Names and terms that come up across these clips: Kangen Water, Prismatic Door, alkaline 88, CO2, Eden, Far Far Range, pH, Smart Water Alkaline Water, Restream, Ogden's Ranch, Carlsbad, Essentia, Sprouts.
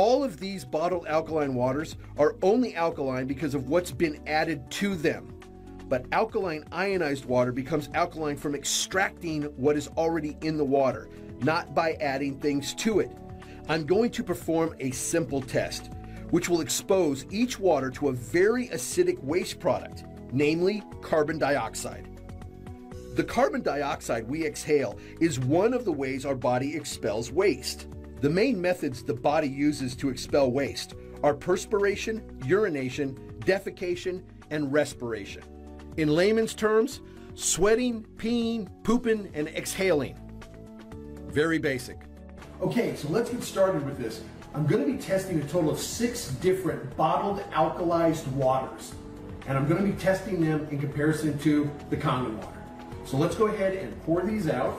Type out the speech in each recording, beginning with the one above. All of these bottled alkaline waters are only alkaline because of what's been added to them. But alkaline ionized water becomes alkaline from extracting what is already in the water, not by adding things to it. I'm going to perform a simple test, which will expose each water to a very acidic waste product, namely carbon dioxide. The carbon dioxide we exhale is one of the ways our body expels waste. The main methods the body uses to expel waste are perspiration, urination, defecation, and respiration. In layman's terms, sweating, peeing, pooping, and exhaling. Very basic. Okay, so let's get started with this. I'm going to be testing a total of 6 different bottled alkalized waters, and I'm going to be testing them in comparison to the Kangen water. So let's go ahead and pour these out.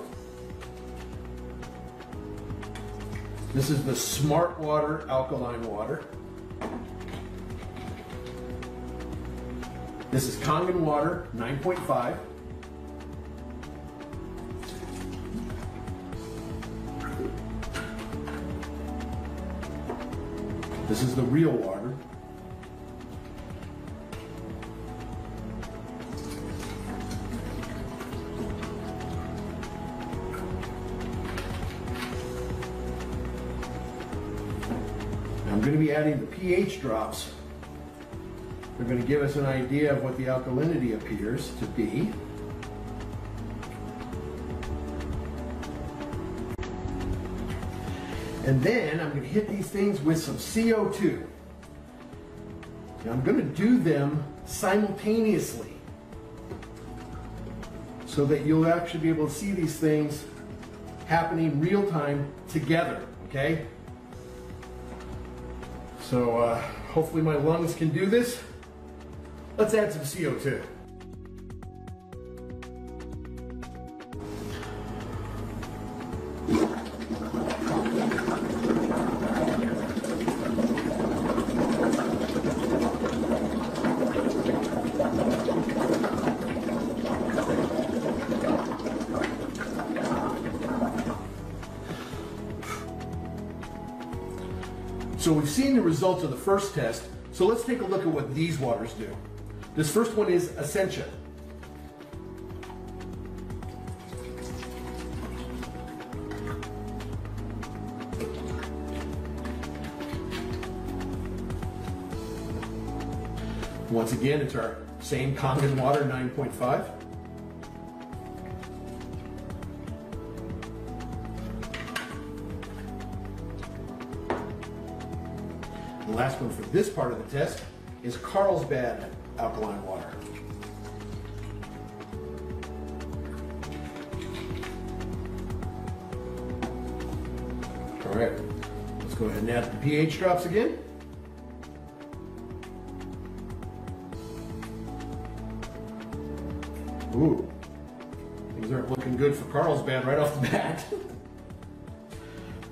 This is the Smart Water Alkaline Water. This is Kangen Water 9.5. This is the real water. I'm going to be adding the pH drops. They're going to give us an idea of what the alkalinity appears to be. And then I'm going to hit these things with some CO2. Now I'm going to do them simultaneously so that you'll actually be able to see these things happening real time together, okay? So hopefully my lungs can do this. Let's add some CO2. So we've seen the results of the first test, so let's take a look at what these waters do. This first one is Essentia. Once again, it's our same Kangen Water 9.5. The last one for this part of the test is Carlsbad alkaline water. All right, let's go ahead and add the pH drops again. Ooh, things aren't looking good for Carlsbad right off the bat.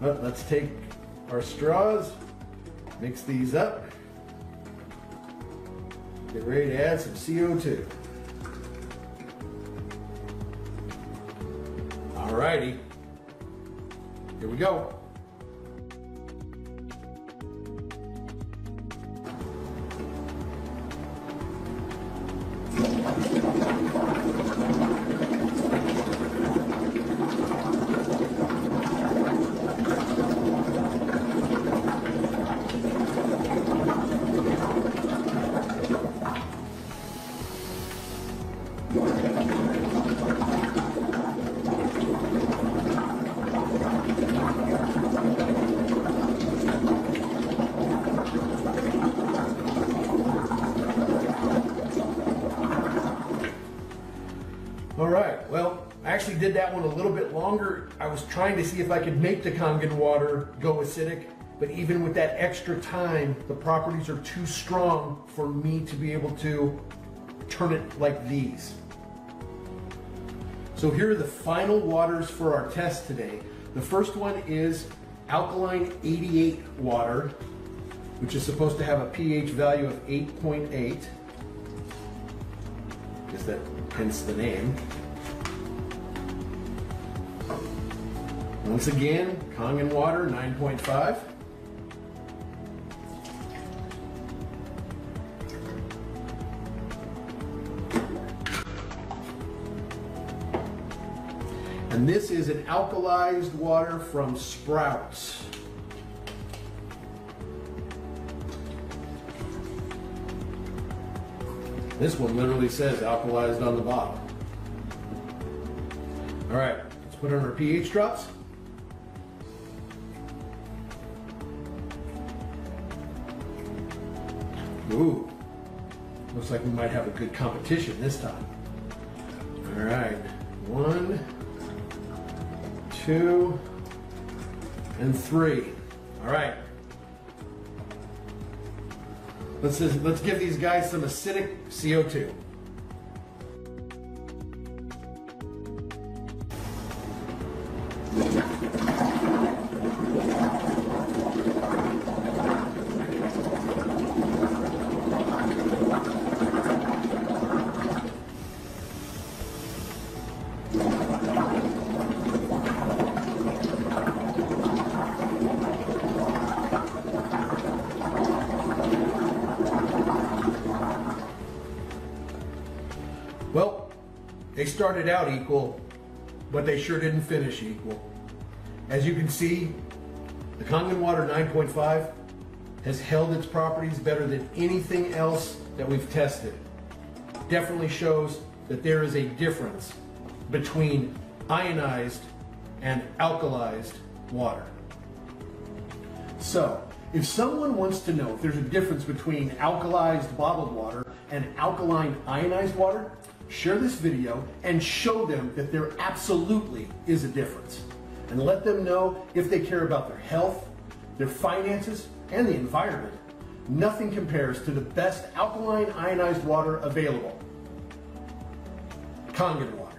But let's take our straws. Mix these up. Get ready to add some CO2. Alrighty. Here we go. All right, well, I actually did that one a little bit longer. I was trying to see if I could make the Kangen water go acidic, but even with that extra time, the properties are too strong for me to be able to turn it like these. So here are the final waters for our test today. The first one is alkaline 88 water, which is supposed to have a pH value of 8.8. Guess that hence the name. Once again, Kangen water 9.5. And this is an alkalized water from Sprouts. This one literally says alkalized on the bottle. All right, let's put on our pH drops. Ooh, looks like we might have a good competition this time. All right, 1, 2, and 3. All right. Let's give these guys some acidic CO2. They started out equal, but they sure didn't finish equal. As you can see, the Kangen Water 9.5 has held its properties better than anything else that we've tested. Definitely shows that there is a difference between ionized and alkalized water. So, if someone wants to know if there's a difference between alkalized bottled water and alkaline ionized water, share this video and show them that there absolutely is a difference. And let them know if they care about their health, their finances, and the environment. Nothing compares to the best alkaline ionized water available. Kangen Water.